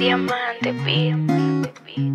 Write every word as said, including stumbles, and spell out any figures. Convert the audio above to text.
Diamante Beats.